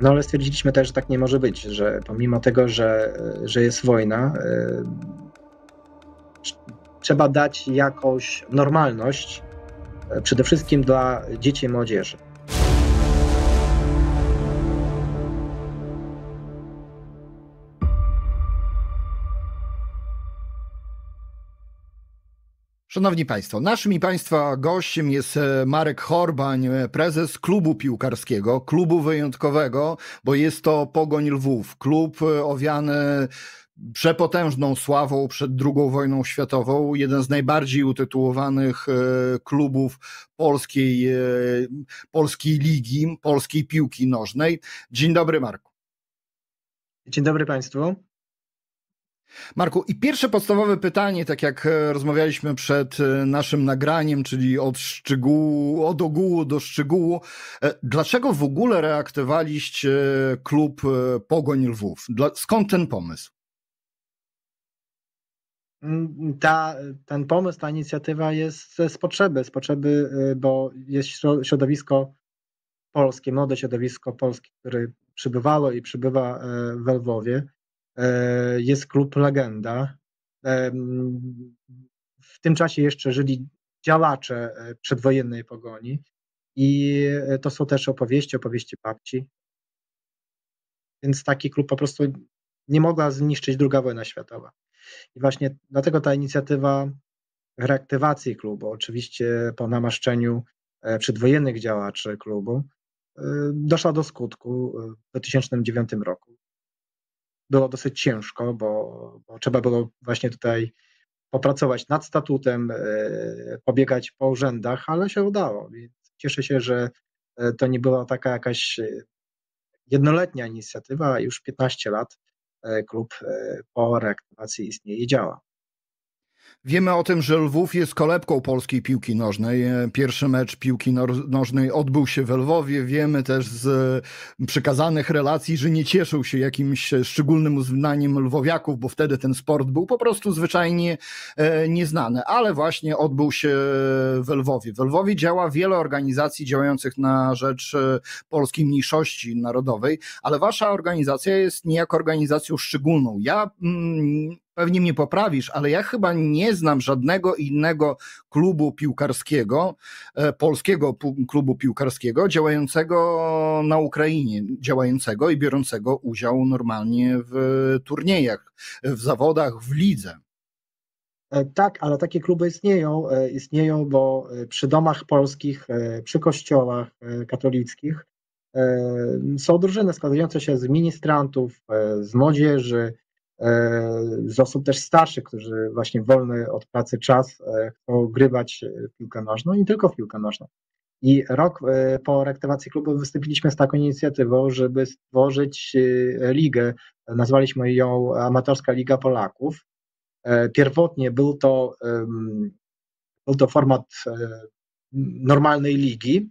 No ale stwierdziliśmy też, że tak nie może być, że pomimo tego, że jest wojna, trzeba dać jakąś normalność przede wszystkim dla dzieci i młodzieży. Szanowni Państwo, naszym i Państwa gościem jest Marek Horbań, prezes klubu piłkarskiego, klubu wyjątkowego, bo jest to Pogoń Lwów, klub owiany przepotężną sławą przed II wojną światową, jeden z najbardziej utytułowanych klubów polskiej ligi, polskiej piłki nożnej. Dzień dobry, Marku. Dzień dobry Państwu. Marku, i pierwsze podstawowe pytanie, tak jak rozmawialiśmy przed naszym nagraniem, czyli od ogółu do szczegółu. Dlaczego w ogóle reaktywowaliście klub Pogoń Lwów? Skąd ten pomysł? Ten pomysł, ta inicjatywa jest z potrzeby, bo jest środowisko polskie, młode środowisko polskie, które przybywało i przybywa we Lwowie. Jest klub Legenda. W tym czasie jeszcze żyli działacze przedwojennej Pogoni i to są też opowieści babci. Więc taki klub po prostu nie mogła zniszczyć II wojna światowa. I właśnie dlatego ta inicjatywa reaktywacji klubu, oczywiście po namaszczeniu przedwojennych działaczy klubu, doszła do skutku w 2009 roku. Było dosyć ciężko, bo trzeba było właśnie tutaj popracować nad statutem, pobiegać po urzędach, ale się udało. Więc cieszę się, że to nie była taka jakaś jednoletnia inicjatywa. Już 15 lat klub po reaktywacji istnieje i działa. Wiemy o tym, że Lwów jest kolebką polskiej piłki nożnej. Pierwszy mecz piłki nożnej odbył się we Lwowie. Wiemy też z przekazanych relacji, że nie cieszył się jakimś szczególnym uznaniem lwowiaków, bo wtedy ten sport był po prostu zwyczajnie nieznany. Ale właśnie odbył się we Lwowie. We Lwowie działa wiele organizacji działających na rzecz polskiej mniejszości narodowej, ale wasza organizacja jest niejako organizacją szczególną. Pewnie mnie poprawisz, ale ja chyba nie znam żadnego innego klubu piłkarskiego, polskiego klubu piłkarskiego działającego na Ukrainie, działającego i biorącego udział normalnie w turniejach, w zawodach, w lidze. Tak, ale takie kluby istnieją, bo przy domach polskich, przy kościołach katolickich są drużyny składające się z ministrantów, z młodzieży, z osób też starszych, którzy właśnie wolny od pracy czas chcą grywać w piłkę nożną i tylko w piłkę nożną. I rok po reaktywacji klubu wystąpiliśmy z taką inicjatywą, żeby stworzyć ligę. Nazwaliśmy ją Amatorska Liga Polaków. Pierwotnie był to format normalnej ligi.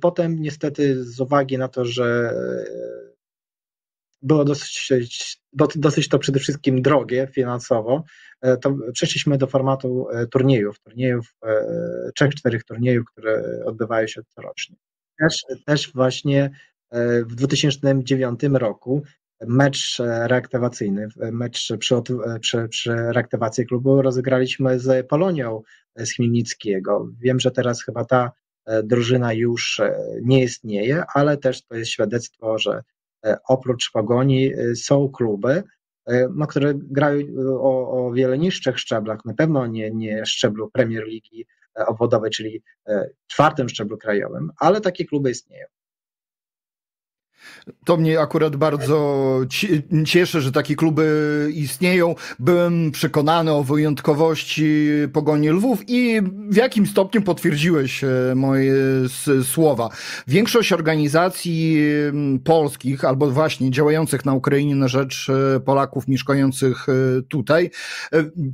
Potem niestety z uwagi na to, że było dosyć to przede wszystkim drogie finansowo, to przeszliśmy do formatu turniejów, 3-4 turniejów, które odbywają się corocznie. Też właśnie w 2009 roku mecz reaktywacyjny, mecz przy reaktywacji klubu rozegraliśmy z Polonią z Chmielnickiego. Wiem, że teraz chyba ta drużyna już nie istnieje, ale też to jest świadectwo, że oprócz Pogoni są kluby, no, które grają o wiele niższych szczeblach, na pewno nie szczeblu Premier Ligi obwodowej, czyli czwartym szczeblu krajowym, ale takie kluby istnieją. To mnie akurat bardzo cieszy, że takie kluby istnieją. Byłem przekonany o wyjątkowości Pogoni Lwów i w jakim stopniu potwierdziłeś moje słowa. Większość organizacji polskich albo właśnie działających na Ukrainie na rzecz Polaków mieszkających tutaj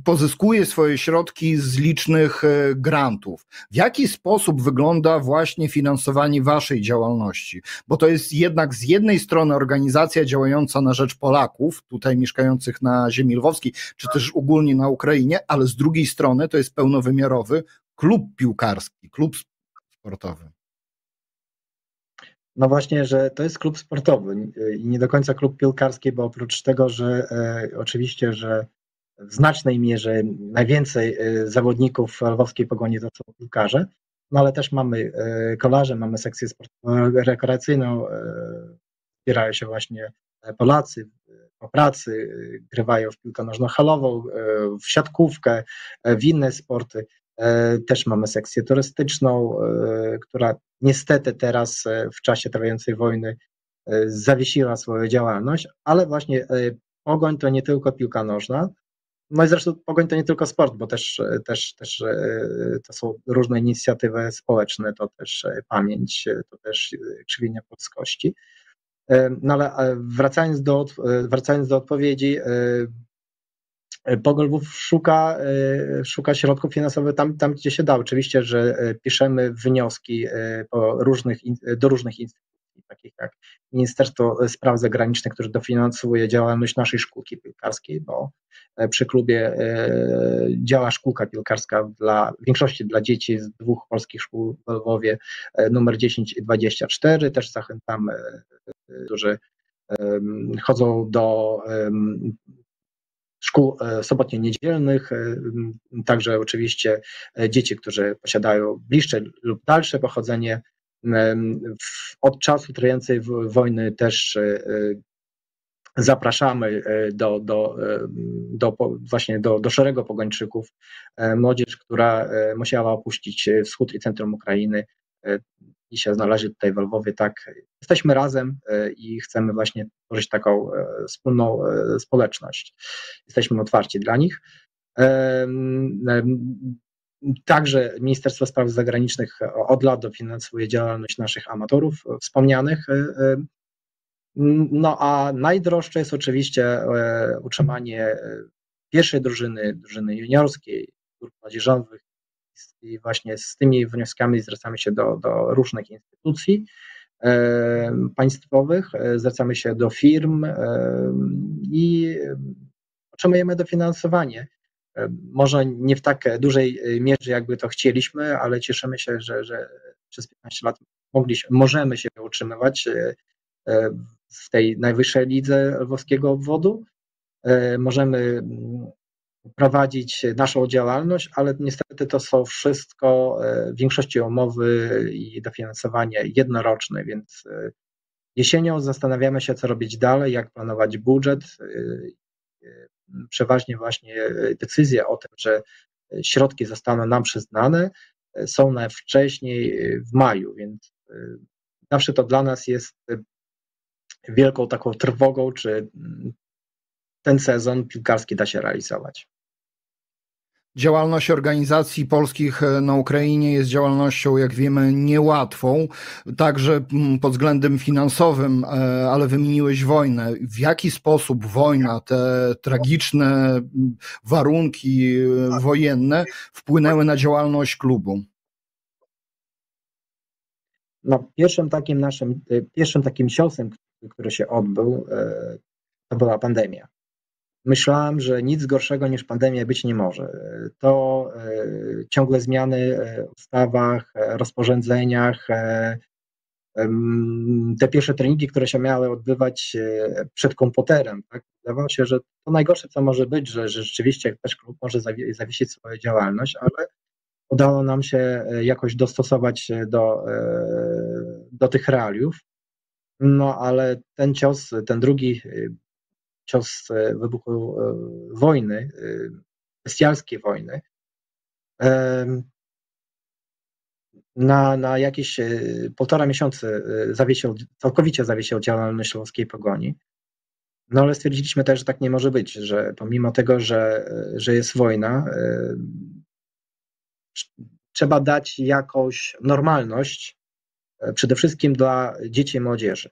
pozyskuje swoje środki z licznych grantów. W jaki sposób wygląda właśnie finansowanie waszej działalności? Bo to jest jednak z jednej strony organizacja działająca na rzecz Polaków, tutaj mieszkających na ziemi lwowskiej, czy też ogólnie na Ukrainie, ale z drugiej strony to jest pełnowymiarowy klub piłkarski, klub sportowy. No właśnie, że to jest klub sportowy i nie do końca klub piłkarski, bo oprócz tego, że oczywiście, że w znacznej mierze najwięcej zawodników lwowskiej Pogoni to są piłkarze, no ale też mamy kolarzy, mamy sekcję rekreacyjną, zbierają się właśnie Polacy po pracy, grywają w piłkę nożną halową, w siatkówkę, w inne sporty. Też mamy sekcję turystyczną, która niestety teraz w czasie trwającej wojny zawiesiła swoją działalność, ale właśnie Pogoń to nie tylko piłka nożna, no i zresztą Pogoń to nie tylko sport, bo też to są różne inicjatywy społeczne, to też pamięć, to też krzywienie polskości. No ale wracając do odpowiedzi, Pogoń Lwów szuka środków finansowych tam, gdzie się da. Oczywiście, że piszemy wnioski do różnych instytucji, takich jak Ministerstwo Spraw Zagranicznych, które dofinansowuje działalność naszej szkółki piłkarskiej, bo przy klubie działa szkółka piłkarska w większości dla dzieci z dwóch polskich szkół w Lwowie, numer 10 i 24. Też zachęcamy, którzy chodzą do szkół sobotnio-niedzielnych, także oczywiście dzieci, którzy posiadają bliższe lub dalsze pochodzenie. Od czasu trwającej wojny też zapraszamy do szeregu Pogończyków, młodzież, która musiała opuścić wschód i centrum Ukrainy i się znaleźli tutaj w Lwowie. Tak, jesteśmy razem i chcemy właśnie tworzyć taką wspólną społeczność. Jesteśmy otwarci dla nich. Także Ministerstwo Spraw Zagranicznych od lat dofinansuje działalność naszych amatorów wspomnianych. No a najdroższe jest oczywiście utrzymanie pierwszej drużyny juniorskiej, grup młodzieżowych, i właśnie z tymi wnioskami zwracamy się do różnych instytucji państwowych, zwracamy się do firm i otrzymujemy dofinansowanie. Może nie w tak dużej mierze, jakby to chcieliśmy, ale cieszymy się, że przez 15 lat możemy się utrzymywać w tej najwyższej lidze lwowskiego obwodu. Możemy prowadzić naszą działalność, ale niestety to są wszystko w większości umowy i dofinansowanie jednoroczne, więc jesienią zastanawiamy się, co robić dalej, jak planować budżet. Przeważnie właśnie decyzje o tym, że środki zostaną nam przyznane, są najwcześniej w maju, więc zawsze to dla nas jest wielką taką trwogą, czy ten sezon piłkarski da się realizować. Działalność organizacji polskich na Ukrainie jest działalnością, jak wiemy, niełatwą, także pod względem finansowym, ale wymieniłeś wojnę. W jaki sposób wojna, te tragiczne warunki wojenne wpłynęły na działalność klubu? No, pierwszym takim ciosem, który się odbył, to była pandemia. Myślałem, że nic gorszego niż pandemia być nie może. To ciągle zmiany w ustawach, rozporządzeniach, te pierwsze treningi, które się miały odbywać przed komputerem. Tak? Wydawało się, że to najgorsze, co może być, że rzeczywiście też klub może zawiesić swoją działalność, ale udało nam się jakoś dostosować do tych realiów. No ale ten cios, ten drugi cios wybuchu wojny, bestialskiej wojny, na jakieś 1,5 miesiąca całkowicie zawiesił działalność lwowskiej Pogoni. No ale stwierdziliśmy też, że tak nie może być, że pomimo tego, że jest wojna, trzeba dać jakąś normalność przede wszystkim dla dzieci i młodzieży.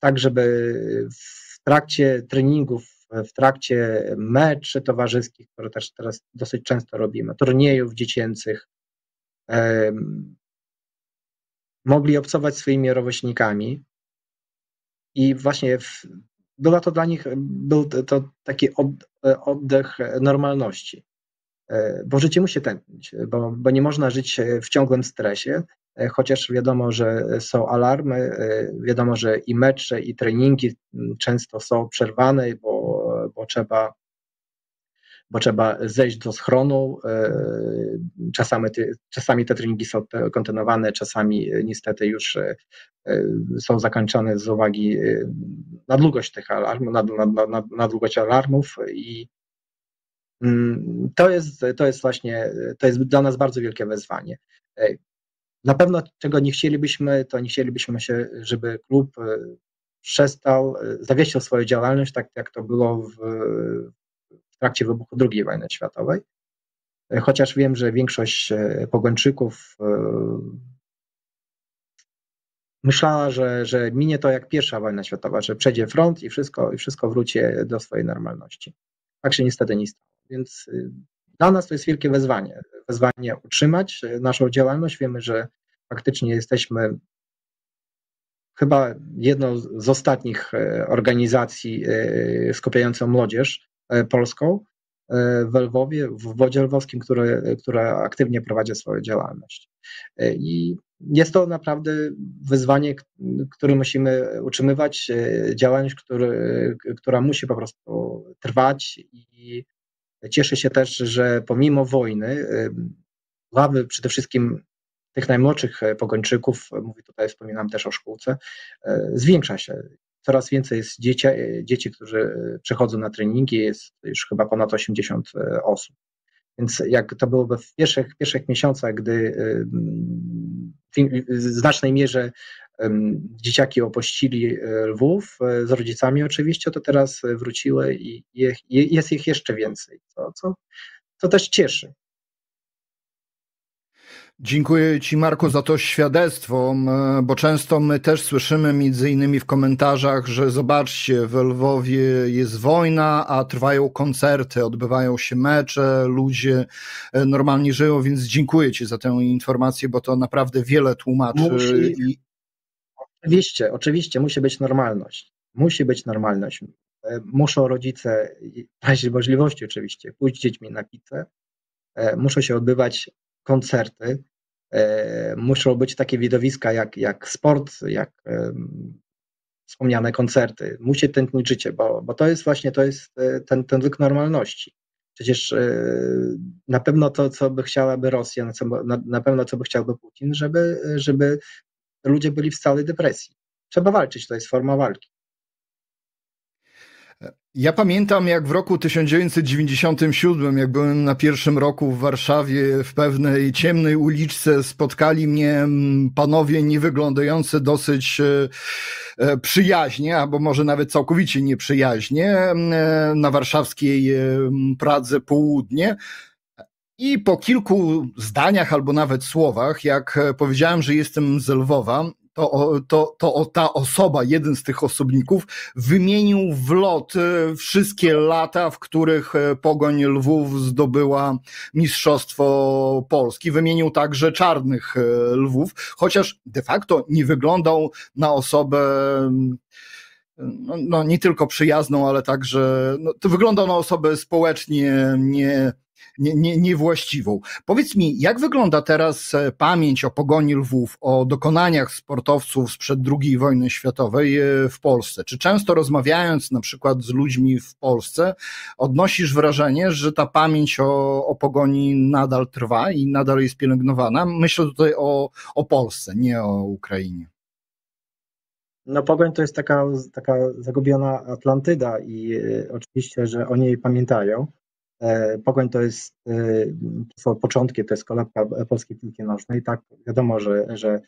Tak, żeby w trakcie treningów, w trakcie meczy towarzyskich, które też teraz dosyć często robimy, turniejów dziecięcych, mogli obcować swoimi rówieśnikami i właśnie był to taki oddech normalności, bo życie musi tętnić, bo nie można żyć w ciągłym stresie chociaż wiadomo, że są alarmy, wiadomo, że i mecze, i treningi często są przerwane, bo trzeba zejść do schronu. Czasami te treningi są kontynuowane, czasami niestety już są zakończone z uwagi na długość tych alarmów, na długość alarmów, i to jest dla nas bardzo wielkie wyzwanie. Na pewno czego nie chcielibyśmy, to nie chcielibyśmy się, żeby klub przestał, zawiesił swoją działalność, tak jak to było w trakcie wybuchu II wojny światowej. Chociaż wiem, że większość Pogończyków myślała, że minie to jak I wojna światowa, że przejdzie front i wszystko wróci do swojej normalności. Tak się niestety nie stało. Więc dla nas to jest wielkie wezwanie. Wezwanie utrzymać naszą działalność. Wiemy, że faktycznie jesteśmy chyba jedną z ostatnich organizacji skupiającą młodzież polską we Lwowie, w Wodzie Lwowskim, która aktywnie prowadzi swoją działalność. I jest to naprawdę wyzwanie, które musimy utrzymywać, działalność, która musi po prostu trwać. I cieszę się też, że pomimo wojny ławy przede wszystkim tych najmłodszych Pogończyków, wspominam też o szkółce, zwiększa się. Coraz więcej jest dzieci, którzy przychodzą na treningi, jest już chyba ponad 80 osób. Więc jak to byłoby w pierwszych miesiącach, gdy w znacznej mierze dzieciaki opuścili Lwów z rodzicami oczywiście, to teraz wróciły i jest ich jeszcze więcej, co też cieszy. Dziękuję Ci, Marku, za to świadectwo, bo często my też słyszymy między innymi w komentarzach, że zobaczcie, w Lwowie jest wojna, a trwają koncerty, odbywają się mecze, ludzie normalnie żyją, więc dziękuję Ci za tę informację, bo to naprawdę wiele tłumaczy. Oczywiście, musi być normalność. Musi być normalność. Muszą rodzice, w razie możliwości oczywiście, pójść z dziećmi na pizzę, muszą się odbywać koncerty, muszą być takie widowiska jak sport, jak wspomniane koncerty. Musi tętnić życie, bo to jest właśnie ten wyk normalności. Przecież na pewno to, co by chciałaby Rosja, na pewno co by chciałby Putin, żeby ludzie byli w stałej depresji. Trzeba walczyć, to jest forma walki. Ja pamiętam, jak w roku 1997, jak byłem na pierwszym roku w Warszawie, w pewnej ciemnej uliczce spotkali mnie panowie niewyglądający dosyć przyjaźnie, albo może nawet całkowicie nieprzyjaźnie, na warszawskiej Pradze Południe. I po kilku zdaniach albo nawet słowach, jak powiedziałem, że jestem z Lwowa, to ta osoba, jeden z tych osobników, wymienił w lot wszystkie lata, w których Pogoń Lwów zdobyła Mistrzostwo Polski. Wymienił także czarnych Lwów, chociaż de facto nie wyglądał na osobę nie tylko przyjazną, ale także to wyglądał na osobę społecznie niewłaściwą. Powiedz mi, jak wygląda teraz pamięć o Pogoni Lwów, o dokonaniach sportowców sprzed II wojny światowej w Polsce? Czy często rozmawiając na przykład z ludźmi w Polsce, odnosisz wrażenie, że ta pamięć o Pogoni nadal trwa i nadal jest pielęgnowana? Myślę tutaj o Polsce, nie o Ukrainie. No, Pogoń to jest taka zagubiona Atlantyda i oczywiście, że o niej pamiętają. Pogoń to są początki, to jest kolebka polskiej piłki nożnej. Tak, wiadomo, że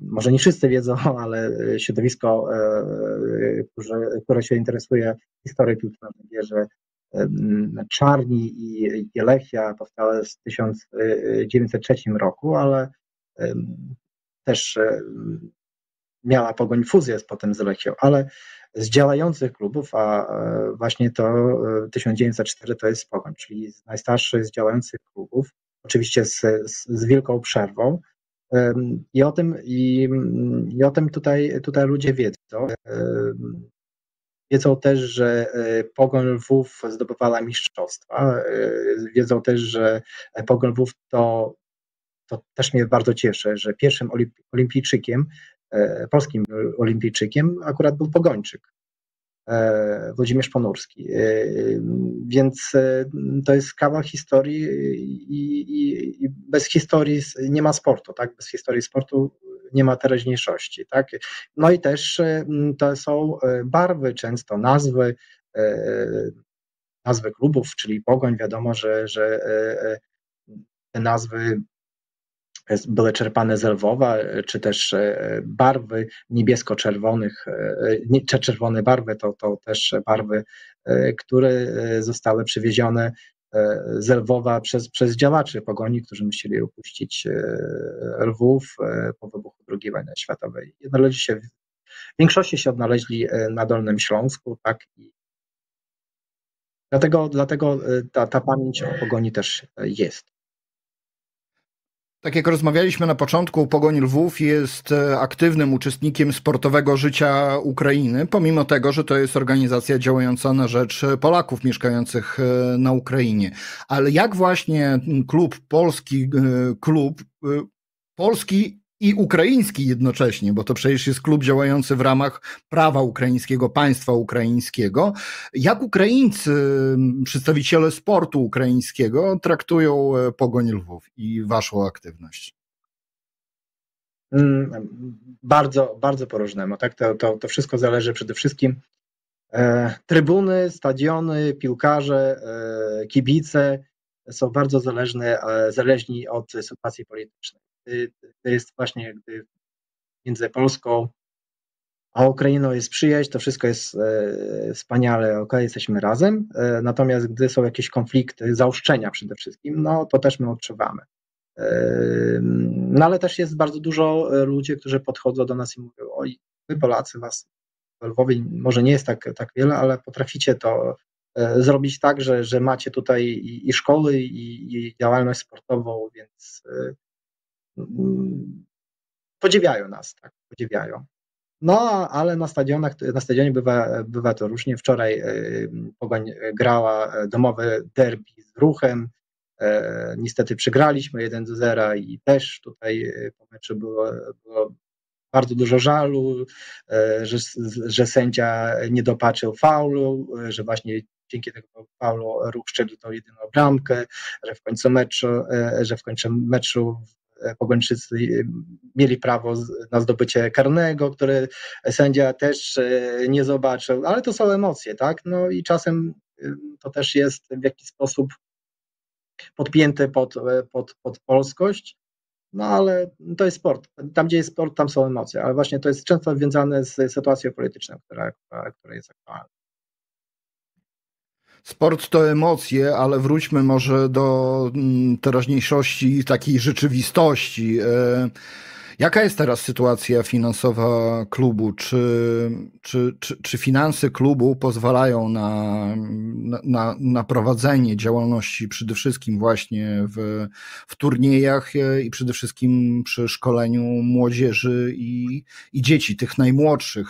może nie wszyscy wiedzą, ale środowisko, które się interesuje historią piłki nożnej, wie, że Czarni i Lechia powstały w 1903 roku, ale też miała Pogoń fuzję potem z Lechią, ale z działających klubów, a właśnie to 1904 to jest Pogoń, czyli najstarszy z działających klubów, oczywiście z wielką przerwą. I o tym tutaj ludzie wiedzą. Wiedzą też, że Pogoń Lwów zdobywała mistrzostwa. Wiedzą też, że Pogoń Lwów to to też mnie bardzo cieszy, że pierwszym olimpijczykiem, polskim olimpijczykiem akurat był Pogończyk, Włodzimierz Ponurski. Więc to jest kawał historii i bez historii nie ma sportu, tak? Bez historii sportu nie ma teraźniejszości, tak? No i też to są barwy, często nazwy klubów, czyli Pogoń, wiadomo, że te nazwy były czerpane z Lwowa, czy też barwy niebiesko-czerwonych, czerwone barwy to też barwy, które zostały przywiezione z Lwowa przez działaczy Pogoni, którzy musieli opuścić Lwów po wybuchu II wojny światowej. W większości się odnaleźli na Dolnym Śląsku, tak? Dlatego ta pamięć o Pogoni też jest. Tak jak rozmawialiśmy na początku, Pogoń Lwów jest aktywnym uczestnikiem sportowego życia Ukrainy, pomimo tego, że to jest organizacja działająca na rzecz Polaków mieszkających na Ukrainie. Ale jak właśnie klub polski i ukraiński jednocześnie, bo to przecież jest klub działający w ramach prawa ukraińskiego, państwa ukraińskiego. Jak Ukraińcy, przedstawiciele sportu ukraińskiego traktują Pogoń Lwów i waszą aktywność? Bardzo, bardzo po różnemu. Tak? To wszystko zależy przede wszystkim. Trybuny, stadiony, piłkarze, kibice są bardzo zależni od sytuacji politycznej. To jest właśnie, gdy między Polską a Ukrainą jest przyjaźń, to wszystko jest wspaniale, ok, jesteśmy razem, natomiast gdy są jakieś konflikty, zaostrzenia przede wszystkim, no to też my odczuwamy. No ale też jest bardzo dużo ludzi, którzy podchodzą do nas i mówią: oj, wy Polacy, was w Lwowie może nie jest tak wiele, ale potraficie to zrobić tak, że macie tutaj i szkoły, i działalność sportową, więc podziwiają nas, tak, podziwiają. No, ale na stadionie bywa to różnie. Wczoraj Pogoń grała domowe derby z Ruchem. Niestety przegraliśmy 1-0 i też tutaj po meczu było bardzo dużo żalu, że sędzia nie dopatrzył faulu, że właśnie dzięki tego faulu Ruch strzelił tą jedyną bramkę, że w końcu meczu Pogończycy mieli prawo na zdobycie karnego, które sędzia też nie zobaczył, ale to są emocje, tak? No i czasem to też jest w jakiś sposób podpięte pod polskość, no ale to jest sport. Tam, gdzie jest sport, tam są emocje, ale właśnie to jest często związane z sytuacją polityczną, która jest aktualna. Sport to emocje, ale wróćmy może do teraźniejszości, takiej rzeczywistości. Jaka jest teraz sytuacja finansowa klubu? Czy finanse klubu pozwalają na prowadzenie działalności przede wszystkim właśnie w turniejach i przede wszystkim przy szkoleniu młodzieży i dzieci, tych najmłodszych,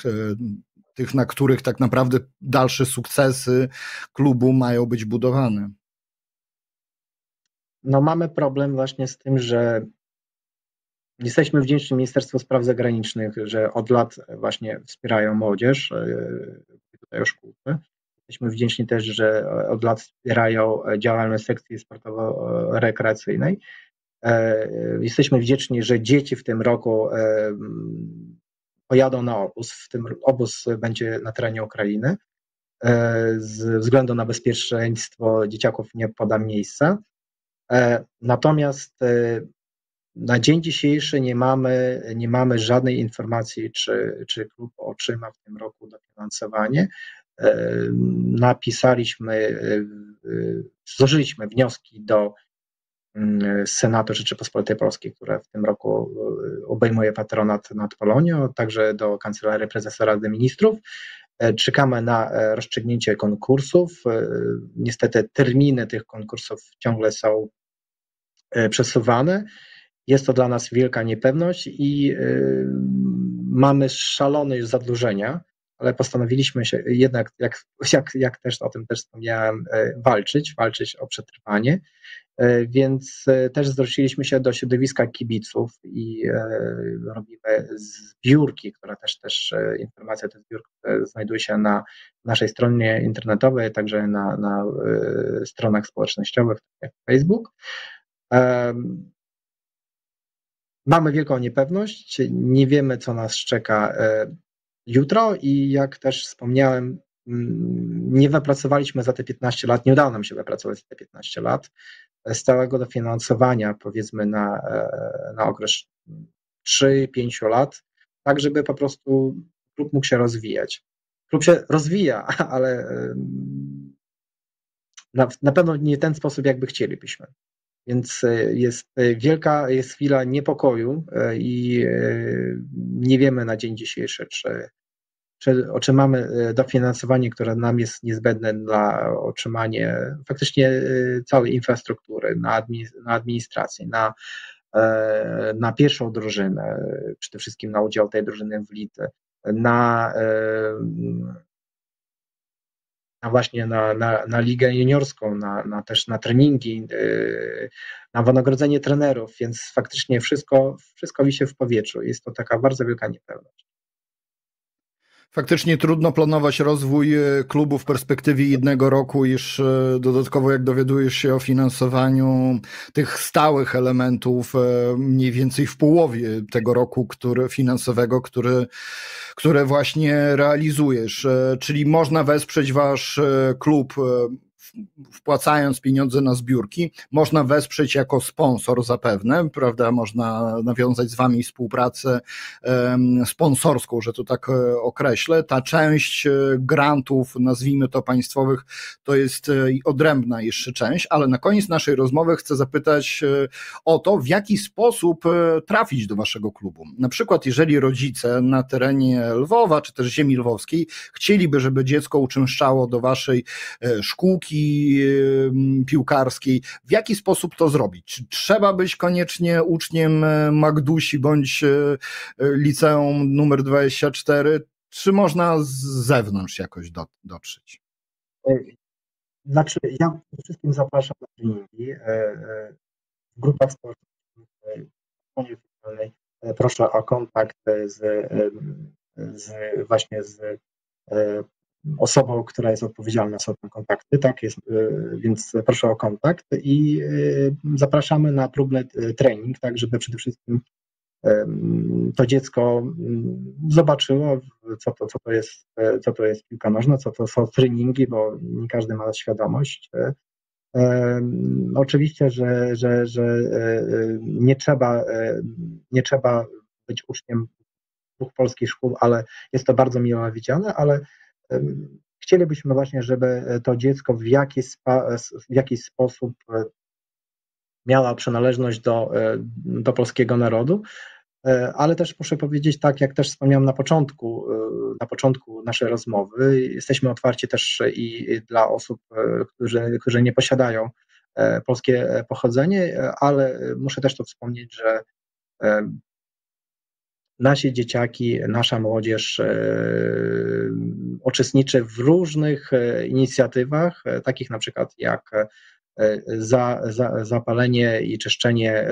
tych, na których tak naprawdę dalsze sukcesy klubu mają być budowane? No mamy problem właśnie z tym, że jesteśmy wdzięczni Ministerstwu Spraw Zagranicznych, że od lat właśnie wspierają młodzież, tutaj o szkółce. Jesteśmy wdzięczni też, że od lat wspierają działalność sekcji sportowo-rekreacyjnej. Jesteśmy wdzięczni, że dzieci w tym roku pojadą na obóz, w tym obóz będzie na terenie Ukrainy. Ze względu na bezpieczeństwo dzieciaków nie podam miejsca. Natomiast na dzień dzisiejszy nie mamy żadnej informacji, czy klub otrzyma w tym roku dofinansowanie. Złożyliśmy wnioski do Senatu Rzeczypospolitej Polskiej, które w tym roku obejmuje patronat nad Polonią, także do Kancelarii Prezesa Rady Ministrów. Czekamy na rozstrzygnięcie konkursów. Niestety terminy tych konkursów ciągle są przesuwane. Jest to dla nas wielka niepewność i mamy szalone już zadłużenia, ale postanowiliśmy się jednak, jak też o tym też wspomniałem, walczyć o przetrwanie, więc też zwróciliśmy się do środowiska kibiców i robimy zbiórki, która też informacja o tych zbiórkach znajduje się na naszej stronie internetowej, także na stronach społecznościowych, jak Facebook. Mamy wielką niepewność, nie wiemy, co nas czeka jutro i jak też wspomniałem, nie wypracowaliśmy za te 15 lat, nie udało nam się wypracować za te 15 lat stałego dofinansowania, powiedzmy na okres 3-5 lat, tak żeby po prostu klub mógł się rozwijać. Klub się rozwija, ale na pewno nie w ten sposób, jakby chcielibyśmy. Więc jest chwila niepokoju i nie wiemy na dzień dzisiejszy, czy otrzymamy dofinansowanie, które nam jest niezbędne dla otrzymania faktycznie całej infrastruktury, na administrację, na pierwszą drużynę, przede wszystkim na udział tej drużyny w lidze, właśnie na ligę juniorską, też na treningi, na wynagrodzenie trenerów, więc faktycznie wszystko wisi w powietrzu. Jest to taka bardzo wielka niepewność. Faktycznie trudno planować rozwój klubu w perspektywie jednego roku, iż dodatkowo jak dowiadujesz się o finansowaniu tych stałych elementów mniej więcej w połowie tego roku finansowego, które właśnie realizujesz. Czyli można wesprzeć wasz klub, wpłacając pieniądze na zbiórki, można wesprzeć jako sponsor zapewne, prawda, można nawiązać z wami współpracę sponsorską, że to tak określę. Ta część grantów, nazwijmy to państwowych, to jest odrębna jeszcze część, ale na koniec naszej rozmowy chcę zapytać o to, w jaki sposób trafić do waszego klubu. Na przykład jeżeli rodzice na terenie Lwowa, czy też ziemi lwowskiej chcieliby, żeby dziecko uczęszczało do waszej szkółki piłkarskiej, w jaki sposób to zrobić? Czy trzeba być koniecznie uczniem Magdusi bądź liceum numer 24, czy można z zewnątrz jakoś dotrzeć? Znaczy, ja wszystkim zapraszam na treningi. W grupach społecznych proszę o kontakt z osobą, która jest odpowiedzialna za te kontakty, tak jest, więc proszę o kontakt i zapraszamy na próbny trening, tak żeby przede wszystkim to dziecko zobaczyło, co to jest piłka nożna, co to są treningi, bo nie każdy ma świadomość. Oczywiście, że nie trzeba być uczniem dwóch polskich szkół, ale jest to bardzo mile widziane, ale chcielibyśmy właśnie, żeby to dziecko w jakiś sposób miało przynależność do polskiego narodu, ale też muszę powiedzieć tak, jak też wspomniałem na początku naszej rozmowy, jesteśmy otwarci też i dla osób, którzy nie posiadają polskie pochodzenie, ale muszę też to wspomnieć, że nasi dzieciaki, nasza młodzież uczestniczy w różnych inicjatywach, takich na przykład jak zapalenie i czyszczenie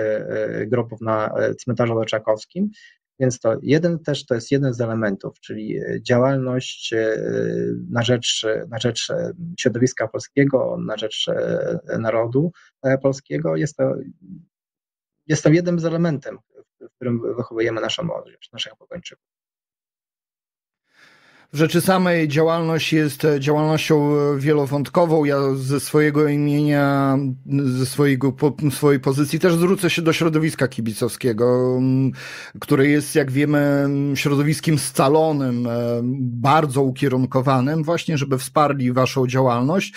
grobów na cmentarzu Łyczakowskim, więc to jest jeden z elementów, czyli działalność na rzecz środowiska polskiego, na rzecz narodu polskiego, jest to jednym z elementów, w którym wychowujemy naszą młodzież, naszych Pogończyków. W rzeczy samej działalność jest działalnością wielowątkową. Ja ze swojego imienia, swojej pozycji też zwrócę się do środowiska kibicowskiego, które jest, jak wiemy, środowiskiem scalonym, bardzo ukierunkowanym właśnie, żeby wsparli waszą działalność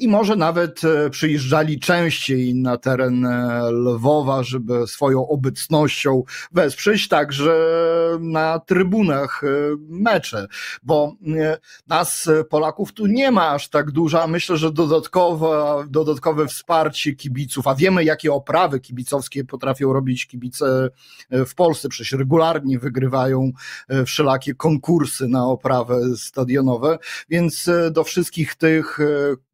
i może nawet przyjeżdżali częściej na teren Lwowa, żeby swoją obecnością wesprzeć także na trybunach mecze. bo nas, Polaków, tu nie ma aż tak dużo. Myślę, że dodatkowe wsparcie kibiców, a wiemy, jakie oprawy kibicowskie potrafią robić kibice w Polsce, przecież regularnie wygrywają wszelakie konkursy na oprawy stadionowe, więc do wszystkich tych,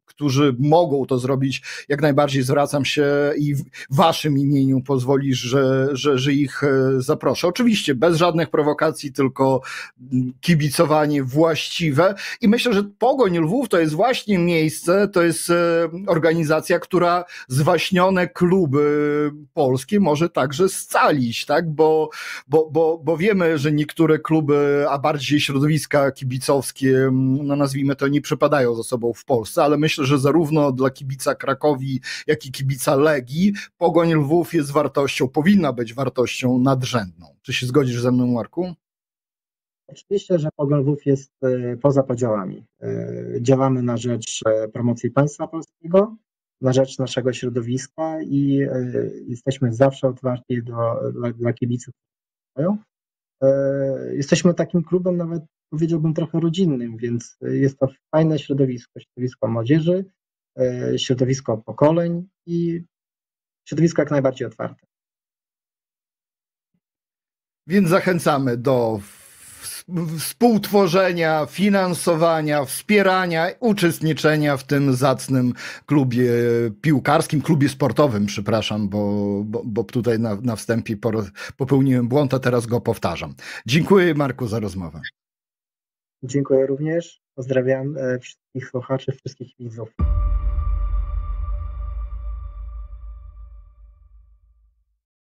którzy mogą to zrobić, jak najbardziej zwracam się i w waszym imieniu pozwolisz, że ich zaproszę. Oczywiście bez żadnych prowokacji, tylko kibicowanie właściwe i myślę, że Pogoń Lwów to jest właśnie miejsce, to jest organizacja, która zwaśnione kluby polskie może także scalić, tak? Bo wiemy, że niektóre kluby, a bardziej środowiska kibicowskie, no nazwijmy to, nie przypadają ze sobą w Polsce, ale myślę, że zarówno dla kibica Krakowi, jak i kibica Legii Pogoń Lwów jest wartością, powinna być wartością nadrzędną. Czy się zgodzisz ze mną, Marku? Oczywiście, że Pogoń Lwów jest poza podziałami. Działamy na rzecz promocji państwa polskiego, na rzecz naszego środowiska i jesteśmy zawsze otwarci dla kibiców. Jesteśmy takim klubem nawet, powiedziałbym, trochę rodzinnym, więc jest to fajne środowisko, środowisko młodzieży, środowisko pokoleń i środowisko jak najbardziej otwarte. Więc zachęcamy do współtworzenia, finansowania, wspierania, uczestniczenia w tym zacnym klubie piłkarskim, klubie sportowym, przepraszam, bo tutaj na wstępie popełniłem błąd, a teraz go powtarzam. Dziękuję, Marku, za rozmowę. Dziękuję również. Pozdrawiam wszystkich słuchaczy, wszystkich widzów.